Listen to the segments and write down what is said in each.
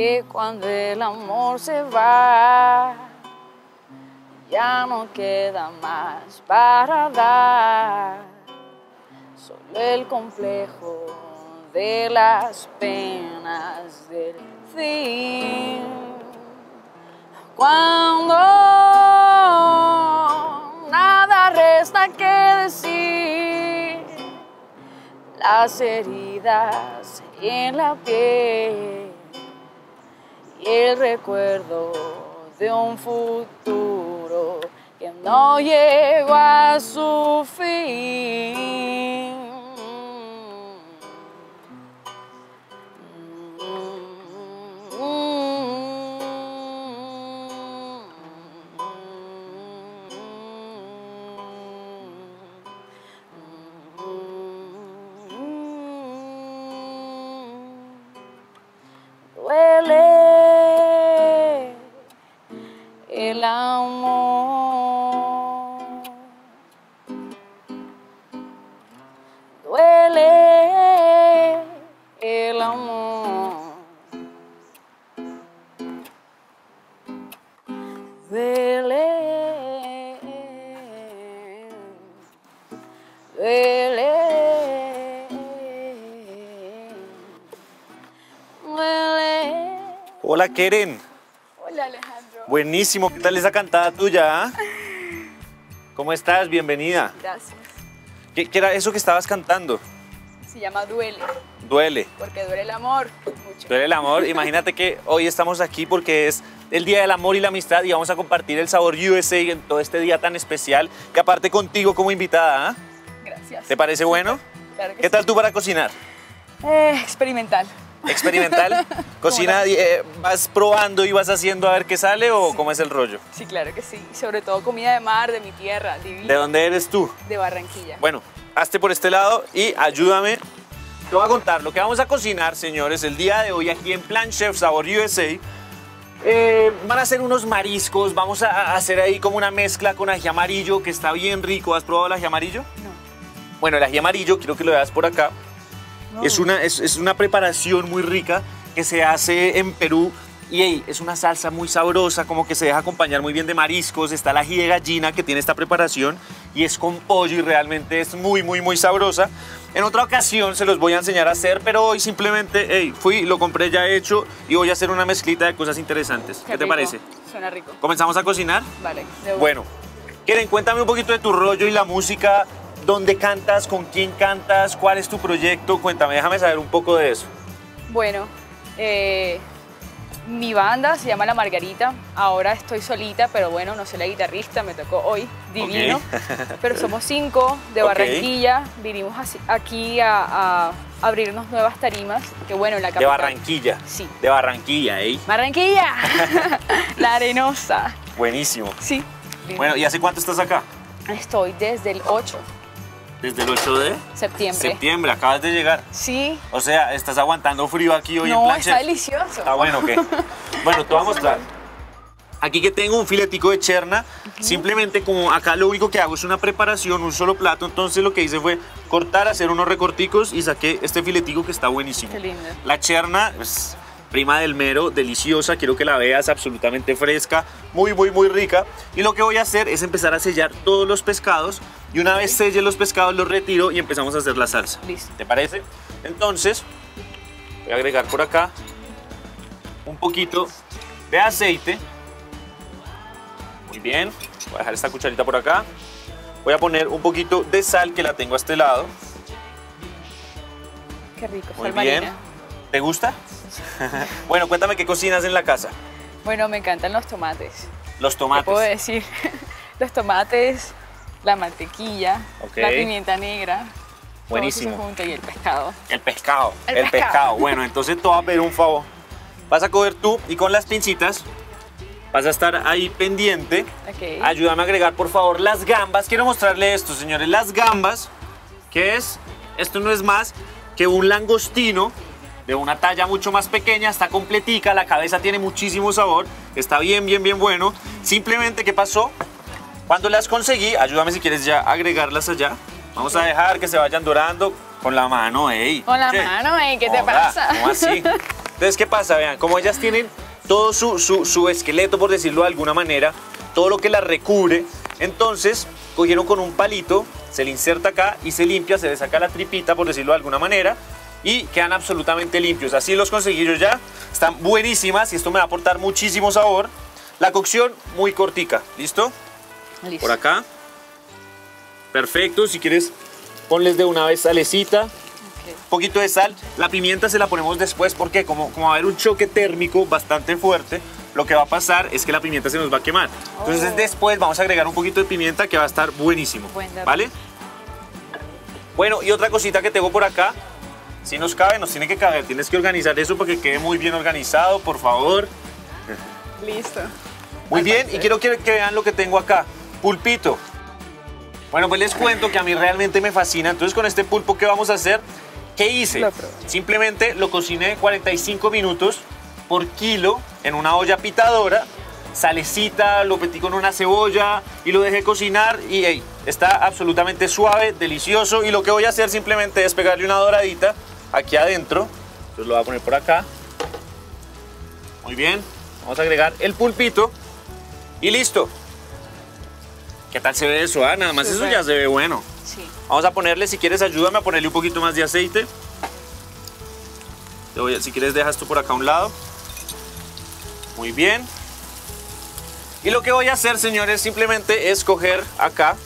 que cuando el amor se va, ya no queda más para dar, solo el complejo de las penas del fin. Cuando nada resta que decir, las heridas en la piel y el recuerdo de un futuro que no llegó a su fin. Duele el amor, duele el amor, duele, duele. Hola, Keren. Hola, Alejandro. Buenísimo. ¿Qué tal esa cantada tuya? ¿Cómo estás? Bienvenida. Gracias. ¿Qué era eso que estabas cantando? Se llama Duele. Duele. Porque duele el amor. Mucho. Duele el amor. Imagínate que hoy estamos aquí porque es el Día del Amor y la Amistad y vamos a compartir el Sabor USA en todo este día tan especial, que aparte contigo como invitada. Gracias. ¿Te parece bueno? Claro que sí. ¿Qué tal tú para cocinar? Experimental. ¿Experimental? ¿Cocina? ¿Vas probando y vas haciendo a ver qué sale o sí, cómo es el rollo? Sí, claro que sí. Sobre todo comida de mar, de mi tierra, divina. ¿De dónde eres tú? De Barranquilla. Bueno, hazte por este lado y ayúdame. Te voy a contar lo que vamos a cocinar, señores, el día de hoy aquí en Plan Chef Sabor USA. Van a hacer unos mariscos, vamos a hacer ahí como una mezcla con ají amarillo que está bien rico. ¿Has probado el ají amarillo? No. Bueno, el ají amarillo, quiero que lo veas por acá. No. Es una preparación muy rica que se hace en Perú y hey, es una salsa muy sabrosa, como que se deja acompañar muy bien de mariscos. Está el ají de gallina que tiene esta preparación y es con pollo y realmente es muy sabrosa. En otra ocasión se los voy a enseñar a hacer, pero hoy simplemente hey, fui, lo compré ya hecho y voy a hacer una mezclita de cosas interesantes. ¿Qué te parece? Suena rico. ¿Comenzamos a cocinar? Vale. Bueno, Keren, cuéntame un poquito de tu rollo y la música. ¿Dónde cantas? ¿Con quién cantas? ¿Cuál es tu proyecto? Cuéntame, déjame saber un poco de eso. Bueno, mi banda se llama La Margarita. Ahora estoy solita, pero bueno, no soy la guitarrista, me tocó hoy, divino. Okay. Pero somos 5 de Barranquilla. Okay. Vinimos aquí a abrirnos nuevas tarimas. Que bueno, en la capital. ¿De Barranquilla? Sí. De Barranquilla, ¿eh? ¡Barranquilla! La Arenosa. Buenísimo. Sí. Divino. Bueno, ¿y hace cuánto estás acá? Estoy desde el 8. ¿Desde el 8 de? Septiembre. Septiembre, acabas de llegar. Sí. O sea, estás aguantando frío aquí hoy en Plan Chef. No, está delicioso. Ah, bueno, ¿qué? Bueno, te voy a mostrar. Aquí que tengo un filetico de cherna. Uh-huh. Simplemente como acá lo único que hago es una preparación, un solo plato. Entonces lo que hice fue cortar, hacer unos recorticos y saqué este filetico que está buenísimo. Qué lindo. La cherna es prima del mero, deliciosa, quiero que la veas, absolutamente fresca, muy rica. Y lo que voy a hacer es empezar a sellar todos los pescados y una vez selle los pescados los retiro y empezamos a hacer la salsa. Listo. ¿Te parece? Entonces, voy a agregar por acá un poquito de aceite. Muy bien, voy a dejar esta cucharita por acá. Voy a poner un poquito de sal que la tengo a este lado. Qué rico, muy bien. Marina. ¿Te gusta? Bueno, cuéntame qué cocinas en la casa. Bueno, me encantan los tomates. ¿Los tomates? ¿Qué puedo decir? Los tomates, la mantequilla, okay, la pimienta negra. Buenísimo. Todo eso junto y el pescado. El pescado. El pescado. Bueno, entonces te voy a pedir un favor. Vas a coger tú y con las pincitas vas a estar ahí pendiente. Okay. Ayúdame a agregar, por favor, las gambas. Quiero mostrarle esto, señores. Las gambas, que es, esto no es más que un langostino de una talla mucho más pequeña, está completica, la cabeza tiene muchísimo sabor, está bien bueno. Simplemente, ¿qué pasó? Cuando las conseguí, ayúdame si quieres ya agregarlas allá. Vamos a dejar que se vayan dorando con la mano, ey. Con la mano, ey, ¿qué te pasa? ¿Cómo así? Entonces, ¿qué pasa? Vean, como ellas tienen todo su esqueleto, por decirlo de alguna manera, todo lo que las recubre, entonces cogieron con un palito, se le inserta acá y se limpia, se le saca la tripita, por decirlo de alguna manera, y quedan absolutamente limpios. Así los conseguí yo ya, están buenísimas y esto me va a aportar muchísimo sabor. La cocción muy cortica, ¿listo? Listo. Por acá. Perfecto, si quieres ponles de una vez salecita, okay, un poquito de sal. La pimienta se la ponemos después porque como va a haber un choque térmico bastante fuerte, lo que va a pasar es que la pimienta se nos va a quemar. Entonces después vamos a agregar un poquito de pimienta que va a estar buenísimo, ¿vale? Bueno, y otra cosita que tengo por acá, si nos cabe, nos tiene que caber, tienes que organizar eso para que quede muy bien organizado, por favor. Listo. Muy bien, y quiero que vean lo que tengo acá, pulpito. Bueno, pues les cuento que a mí realmente me fascina. Entonces, con este pulpo, ¿qué vamos a hacer? ¿Qué hice? Simplemente lo cociné 45 minutos por kilo en una olla pitadora, salecita, lo metí con una cebolla y lo dejé cocinar y hey, está absolutamente suave, delicioso. Y lo que voy a hacer simplemente es pegarle una doradita aquí adentro. Entonces lo voy a poner por acá. Muy bien, vamos a agregar el pulpito y listo. ¿Qué tal se ve eso, Ana? Además eso ya se ve bueno. Sí. Vamos a ponerle, si quieres ayúdame a ponerle un poquito más de aceite. Si quieres dejas tú por acá a un lado. Muy bien. Y lo que voy a hacer, señores, simplemente es coger acá.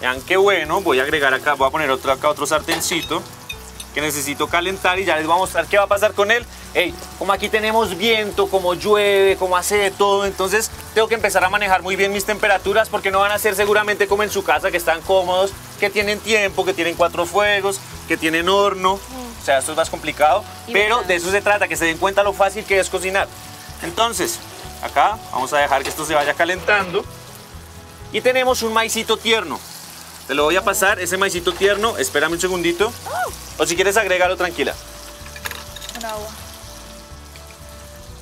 Vean qué bueno, voy a agregar acá, voy a poner otro acá, otro sartencito que necesito calentar y ya les voy a mostrar qué va a pasar con él. Hey, como aquí tenemos viento, como llueve, como hace de todo, entonces tengo que empezar a manejar muy bien mis temperaturas porque no van a ser seguramente como en su casa, que están cómodos, que tienen tiempo, que tienen 4 fuegos, que tienen horno, o sea, esto es más complicado, pero de eso se trata, que se den cuenta lo fácil que es cocinar. Entonces, acá vamos a dejar que esto se vaya calentando y tenemos un maicito tierno. Te lo voy a pasar, ese maicito tierno, espérame un segundito, o si quieres agregarlo tranquila.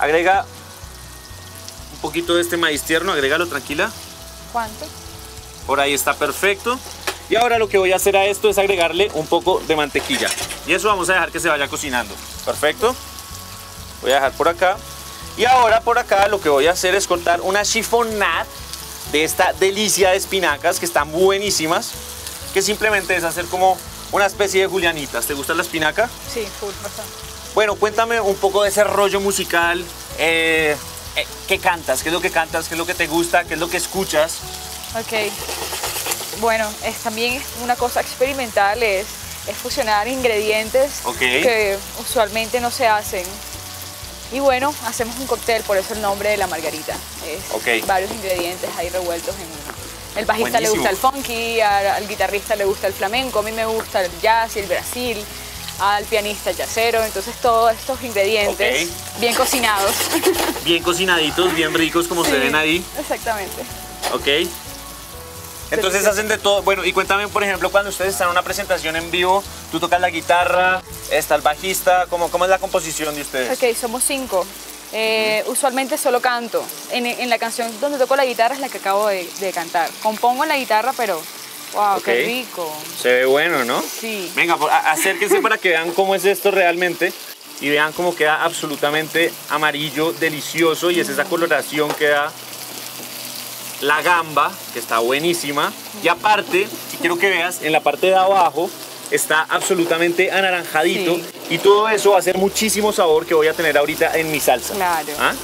Agrega un poquito de este maíz tierno, agrégalo tranquila. ¿Cuánto? Por ahí está perfecto. Y ahora lo que voy a hacer a esto es agregarle un poco de mantequilla. Y eso vamos a dejar que se vaya cocinando. Perfecto. Voy a dejar por acá. Y ahora por acá lo que voy a hacer es cortar una chiffonada de esta delicia de espinacas que están buenísimas. Que simplemente es hacer como una especie de julianitas. ¿Te gusta la espinaca? Sí, full, bastante. Bueno, cuéntame un poco de ese rollo musical, ¿qué cantas? ¿Qué es lo que cantas? ¿Qué es lo que te gusta? ¿Qué es lo que escuchas? Ok, bueno, también una cosa experimental es fusionar ingredientes que usualmente no se hacen. Y bueno, hacemos un cóctel, por eso el nombre de La Margarita. Varios ingredientes ahí revueltos en uno. El bajista le gusta el funky, al guitarrista le gusta el flamenco, a mí me gusta el jazz y el Brasil. Al pianista yacero, entonces todos estos ingredientes bien cocinados. Bien cocinaditos, bien ricos como se ven ahí. Exactamente. Ok. Entonces hacen de todo. Bueno, y cuéntame, por ejemplo, cuando ustedes están en una presentación en vivo, tú tocas la guitarra, está el bajista, ¿cómo es la composición de ustedes? Ok, somos 5. Usualmente solo canto. En la canción donde toco la guitarra es la que acabo de cantar. Compongo en la guitarra, pero... ¡Wow, qué rico! Se ve bueno, ¿no? Sí. Venga, acérquense para que vean cómo es esto realmente y vean cómo queda absolutamente amarillo, delicioso, y es esa coloración que da la gamba, que está buenísima. Y aparte, y quiero que veas, en la parte de abajo está absolutamente anaranjadito y todo eso va a hacer muchísimo sabor que voy a tener ahorita en mi salsa. Claro. ¿Ah?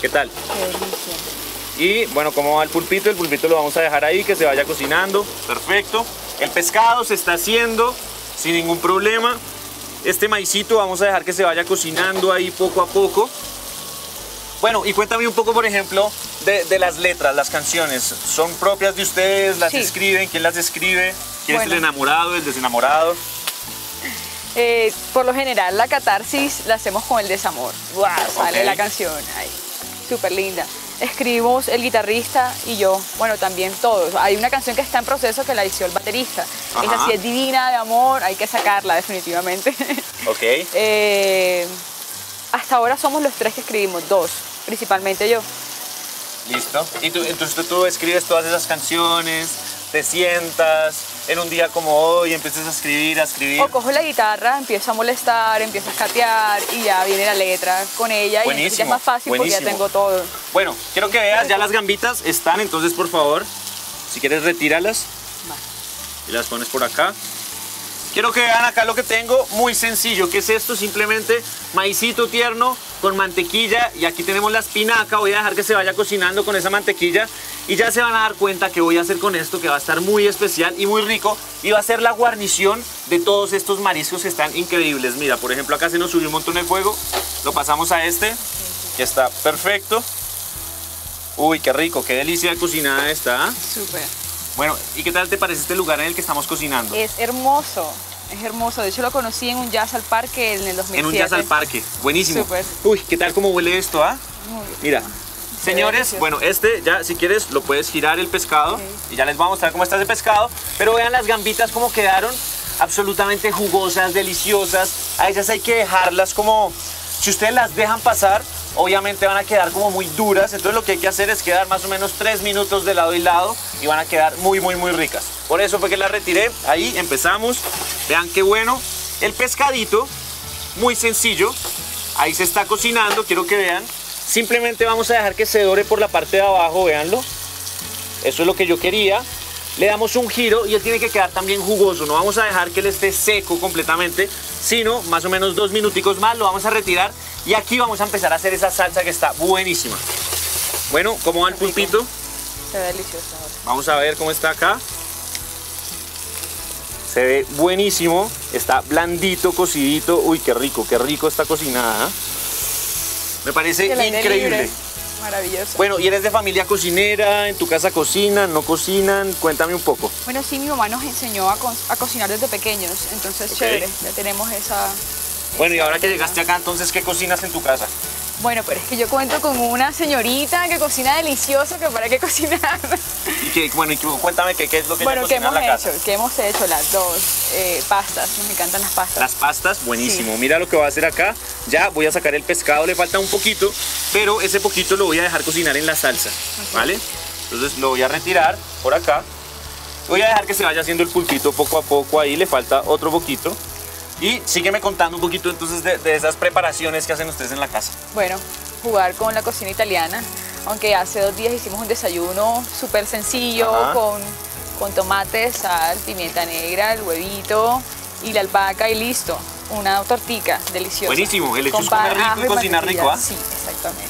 ¿Qué tal? Qué delicioso. Y bueno, ¿cómo va el pulpito? El pulpito lo vamos a dejar ahí, que se vaya cocinando. Perfecto. El pescado se está haciendo sin ningún problema. Este maicito vamos a dejar que se vaya cocinando ahí poco a poco. Bueno, y cuéntame un poco, por ejemplo, de las letras, las canciones. ¿Son propias de ustedes? ¿Las escriben? ¿Quién las escribe? ¿Quién es el enamorado, el desenamorado? Por lo general, la catarsis la hacemos con el desamor. ¡Wow! Sale la canción. Ay, súper linda. Escribimos el guitarrista y yo, bueno, también todos. Hay una canción que está en proceso que la hizo el baterista. Esta sí es divina de amor, hay que sacarla definitivamente. Ok. Hasta ahora somos los 3 que escribimos, 2, principalmente yo. Listo. ¿Y tú, entonces tú escribes todas esas canciones, te sientas en un día como hoy, empiezas a escribir, a escribir. O cojo la guitarra, empiezo a molestar, empiezo a escatear y ya viene la letra con ella. Buenísimo, y ya es más fácil porque ya tengo todo. Bueno, quiero que veas, ya las gambitas están, entonces por favor, si quieres retíralas y las pones por acá. Quiero que vean acá lo que tengo, muy sencillo, que es esto, simplemente maicito tierno con mantequilla, y aquí tenemos la espinaca. Voy a dejar que se vaya cocinando con esa mantequilla y ya se van a dar cuenta que voy a hacer con esto, que va a estar muy especial y muy rico, y va a ser la guarnición de todos estos mariscos que están increíbles. Mira, por ejemplo, acá se nos subió un montón de fuego, lo pasamos a este, que está perfecto. Uy, qué rico, qué delicia cocinada está. Súper. Bueno, ¿y qué tal te parece este lugar en el que estamos cocinando? Es hermoso, de hecho lo conocí en un jazz al parque en el 2007. En un jazz al parque, buenísimo. Súper. Uy, ¿qué tal cómo huele esto, ah? Muy bien. Mira, señores, bueno, este ya si quieres lo puedes girar el pescado, okay, y ya les voy a mostrar cómo está ese pescado, pero vean las gambitas cómo quedaron, absolutamente jugosas, deliciosas. A ellas hay que dejarlas como, si ustedes las dejan pasar, obviamente van a quedar como muy duras, entonces lo que hay que hacer es quedar más o menos 3 minutos de lado y lado y van a quedar muy ricas. Por eso fue que las retiré, ahí empezamos, vean qué bueno. El pescadito, muy sencillo, ahí se está cocinando, quiero que vean. Simplemente vamos a dejar que se dore por la parte de abajo, véanlo. Eso es lo que yo quería. Le damos un giro y él tiene que quedar también jugoso, no vamos a dejar que él esté seco completamente, sino más o menos 2 minuticos más, lo vamos a retirar y aquí vamos a empezar a hacer esa salsa que está buenísima. Bueno, ¿cómo va el pulpito? Se ve delicioso ahora. Vamos a ver cómo está acá. Se ve buenísimo, está blandito, cocidito, uy qué rico está cocinada. Me parece increíble. Maravilloso. Bueno, ¿y eres de familia cocinera? ¿En tu casa cocinan? ¿No cocinan? Cuéntame un poco. Bueno, sí, mi mamá nos enseñó a cocinar desde pequeños, entonces chévere, ya tenemos esa... Bueno, y ahora que llegaste acá, entonces, ¿qué cocinas en tu casa? Bueno, pero es que yo cuento con una señorita que cocina delicioso, que para qué cocinar. Y que, bueno, y cuéntame qué es lo que bueno, ella cocina en la casa. Bueno, ¿qué hemos hecho? Las dos pastas, nos encantan las pastas. Las pastas, buenísimo. Sí. Mira lo que voy a hacer acá. Ya voy a sacar el pescado, le falta un poquito, pero ese poquito lo voy a dejar cocinar en la salsa, así, ¿vale? Entonces lo voy a retirar por acá. Voy a dejar que se vaya haciendo el pulpito poco a poco, ahí le falta otro poquito. Y sígueme contando un poquito entonces de esas preparaciones que hacen ustedes en la casa. Bueno, jugar con la cocina italiana, aunque hace 2 días hicimos un desayuno súper sencillo con tomate, sal, pimienta negra, el huevito y la albahaca y listo. Una tortica deliciosa. Buenísimo, el hecho es comer rico y cocinar rico, ¿ah? Sí, exactamente.